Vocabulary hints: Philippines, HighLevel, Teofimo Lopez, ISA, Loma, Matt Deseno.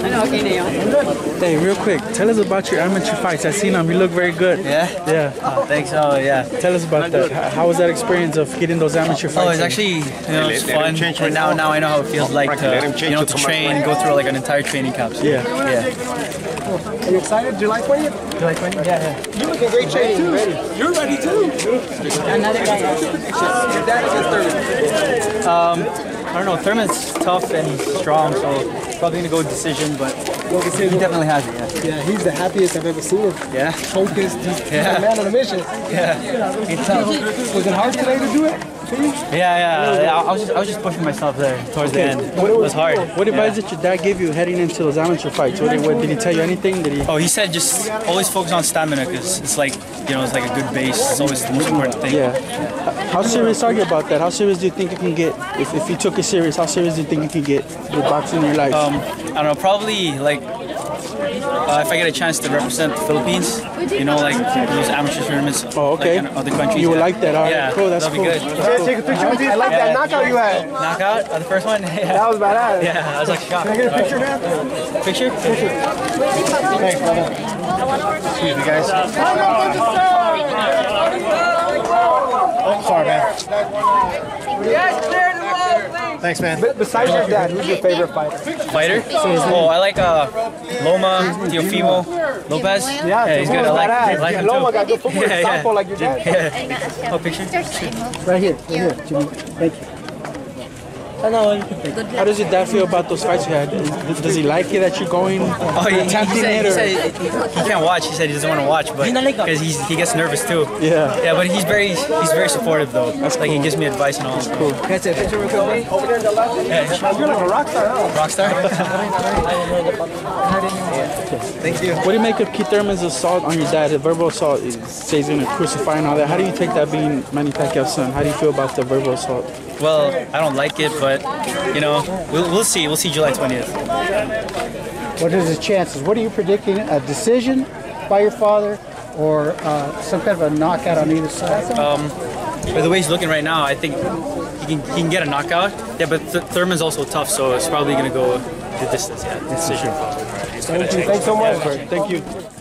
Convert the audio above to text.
Hey, real quick, tell us about your amateur fights. I seen them. You look very good. Yeah? Yeah. Oh, thanks. Oh, yeah. Tell us about that. How was that experience of getting those amateur fights? Oh, it's actually, you know, it's fun. Right now I know how it feels like to, you know, to train, go through like an entire training camp. So. Yeah. Yeah. Are you excited? July 20th? July 20th? Yeah, yeah. You look in great shape too. You're ready too. Another guy. Your dad is 30. I don't know, Thurman's tough and strong, so probably going to go with decision, but he definitely has it, yeah. Yeah, he's the happiest I've ever seen him. Yeah. Focused, he's a man on a mission. Yeah. Was it hard today to do it? Yeah. I was just pushing myself there towards the end. It was hard. What advice did your dad give you heading into those amateur fights? Did he tell you anything? Oh, he said just always focus on stamina because it's like, you know, it's like a good base. It's always the most important thing. Yeah. How serious are you about that? How serious do you think you can get? If you took it serious, how serious do you think you can get with boxing in your life? I don't know, probably like if I get a chance to represent the Philippines, you know, like those amateur tournaments. Oh, okay. Like, in other countries. You would like that, alright? Yeah, cool, that's cool. That'd be good. Take a picture with you. I like that knockout you had. Knockout? The first one? Yeah. That was badass. Yeah, I was like shocked. Can I get a picture, man? Picture? Picture. Thanks, brother. Excuse me, guys. Oh, sorry, man. Yes, sir. Thanks, man. Besides your dad, who's your favorite fighter? Fighter? Oh, I like Loma, Teofimo Lopez. Yeah, he's good. I like him too. Loma got good football. Softball like your dad. Yeah. Oh, picture? Right here. Thank you. How does your dad feel about those fights you had? Does he like it that you're going? Oh, he said he can't watch. He said he doesn't want to watch, but because he gets nervous too. Yeah. Yeah, but he's very supportive though. That's like cool. He gives me advice and all. That's cool. That's it. Picture with me. Yeah. You're like a rock star. Huh? Rock star. Thank you. What do you make of Keith Thurman's assault on your dad? The verbal assault. He says he's gonna crucify and all that. How do you take that being Manny Pacquiao's son? How do you feel about the verbal assault? Well, I don't like it, but you know, we'll see. We'll see July 20th. What are the chances? What are you predicting? A decision by your father, or some kind of a knockout on either side? By the way he's looking right now, I think he can get a knockout. Yeah, but Thurman's also tough, so it's probably going to go the distance. Yeah, decision. Thank you so much. Thank you.